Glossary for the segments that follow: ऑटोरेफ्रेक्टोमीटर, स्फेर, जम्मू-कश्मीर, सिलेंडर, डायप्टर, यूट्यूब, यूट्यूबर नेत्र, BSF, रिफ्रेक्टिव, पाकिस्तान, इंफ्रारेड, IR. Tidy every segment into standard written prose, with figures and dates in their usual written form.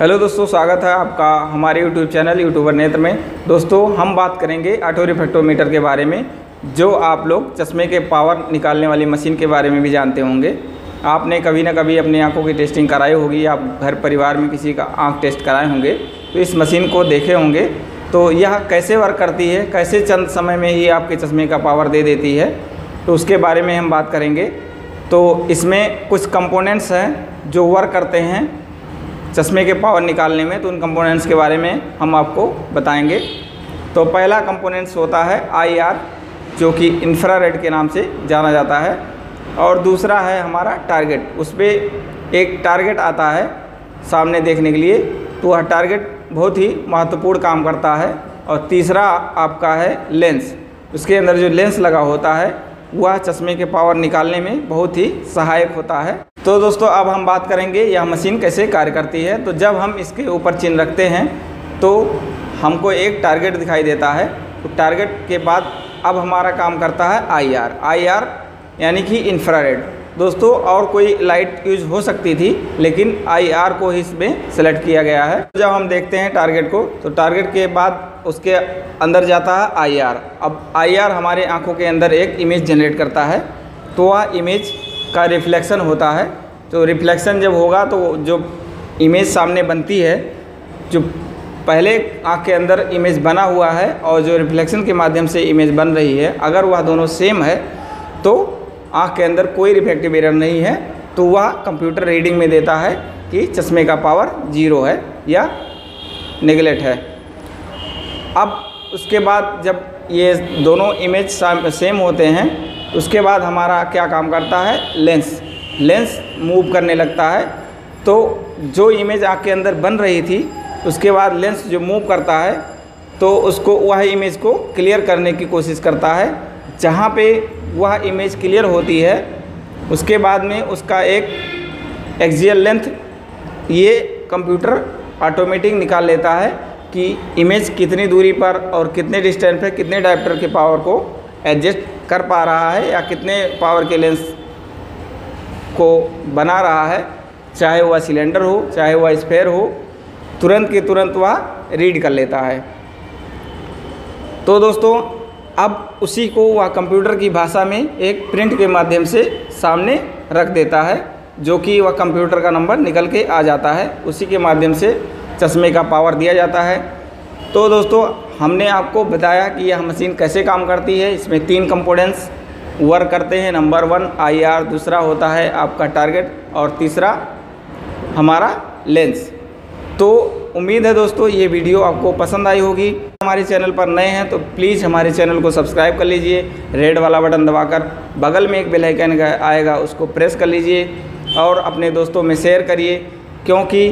Hello दोस्तों, स्वागत है आपका हमारे यूट्यूब चैनल यूट्यूबर नेत्र में। दोस्तों, हम बात करेंगे ऑटोरेफ्रेक्टोमीटर के बारे में, जो आप लोग चश्मे के पावर निकालने वाली मशीन के बारे में भी जानते होंगे। आपने कभी ना कभी अपनी आंखों की टेस्टिंग कराई होगी, आप घर परिवार में किसी का आंख टेस्ट कराए होंगे तो इस मशीन को देखे होंगे। तो यह कैसे वर्क करती है, कैसे चंद समय में ही आपके चश्मे का पावर दे देती है, तो उसके बारे में हम बात करेंगे। तो इसमें कुछ कंपोनेंट्स हैं जो वर्क करते हैं चश्मे के पावर निकालने में, तो उन कंपोनेंट्स के बारे में हम आपको बताएंगे। तो पहला कंपोनेंट्स होता है IR, जो कि इंफ्रारेड के नाम से जाना जाता है, और दूसरा है हमारा टारगेट। उस पर एक टारगेट आता है सामने देखने के लिए, तो वह टारगेट बहुत ही महत्वपूर्ण काम करता है। और तीसरा आपका है लेंस, उसके अंदर जो लेंस लगा होता है वह चश्मे के पावर निकालने में बहुत ही सहायक होता है। तो दोस्तों, अब हम बात करेंगे यह मशीन कैसे कार्य करती है। तो जब हम इसके ऊपर चिन्ह रखते हैं तो हमको एक टारगेट दिखाई देता है। तो टारगेट के बाद अब हमारा काम करता है IR यानी कि इंफ्रारेड। दोस्तों, और कोई लाइट यूज हो सकती थी, लेकिन IR को ही इसमें सेलेक्ट किया गया है। जब हम देखते हैं टारगेट को, तो टारगेट के बाद उसके अंदर जाता है IR। अब IR हमारे आंखों के अंदर एक इमेज जनरेट करता है, तो वह इमेज का रिफ्लेक्शन होता है। तो रिफ्लेक्शन जब होगा तो जो इमेज सामने बनती है, जो पहले आँख के अंदर इमेज बना हुआ है और जो रिफ्लेक्शन के माध्यम से इमेज बन रही है, अगर वह दोनों सेम है तो आँख के अंदर कोई रिफ्रेक्टिव एरर नहीं है, तो वह कंप्यूटर रीडिंग में देता है कि चश्मे का पावर 0 है या नेगलेक्ट है। अब उसके बाद जब ये दोनों इमेज सेम होते हैं, उसके बाद हमारा क्या काम करता है, लेंस मूव करने लगता है। तो जो इमेज आँख के अंदर बन रही थी, उसके बाद लेंस जो मूव करता है तो उसको वह इमेज को क्लियर करने की कोशिश करता है। जहाँ पे वह इमेज क्लियर होती है, उसके बाद में उसका एक एक्सियल लेंथ ये कंप्यूटर ऑटोमेटिक निकाल लेता है कि इमेज कितनी दूरी पर और कितने डिस्टेंस पे कितने डायप्टर के पावर को एडजस्ट कर पा रहा है या कितने पावर के लेंस को बना रहा है। चाहे वह सिलेंडर हो, चाहे वह स्फेर हो, तुरंत के तुरंत वह रीड कर लेता है। तो दोस्तों, अब उसी को वह कंप्यूटर की भाषा में एक प्रिंट के माध्यम से सामने रख देता है, जो कि वह कंप्यूटर का नंबर निकल के आ जाता है। उसी के माध्यम से चश्मे का पावर दिया जाता है। तो दोस्तों, हमने आपको बताया कि यह मशीन कैसे काम करती है। इसमें 3 कंपोनेंट्स वर्क करते हैं। नंबर 1 IR, दूसरा होता है आपका टारगेट, और तीसरा हमारा लेंस। तो उम्मीद है दोस्तों ये वीडियो आपको पसंद आई होगी। हमारे चैनल पर नए हैं तो प्लीज़ हमारे चैनल को सब्सक्राइब कर लीजिए। रेड वाला बटन दबाकर बगल में एक बेल आइकन आएगा, उसको प्रेस कर लीजिए और अपने दोस्तों में शेयर करिए, क्योंकि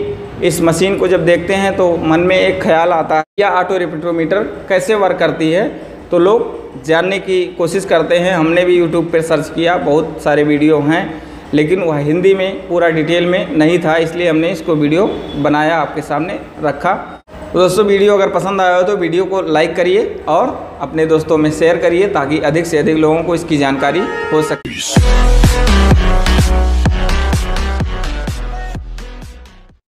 इस मशीन को जब देखते हैं तो मन में एक ख्याल आता है, या ऑटोरेफ्रेक्टोमीटर कैसे वर्क करती है, तो लोग जानने की कोशिश करते हैं। हमने भी यूट्यूब पर सर्च किया, बहुत सारे वीडियो हैं, लेकिन वह हिंदी में पूरा डिटेल में नहीं था, इसलिए हमने इसको वीडियो बनाया, आपके सामने रखा। तो दोस्तों, वीडियो अगर पसंद आया हो तो वीडियो को लाइक करिए और अपने दोस्तों में शेयर करिए, ताकि अधिक से अधिक लोगों को इसकी जानकारी हो सके।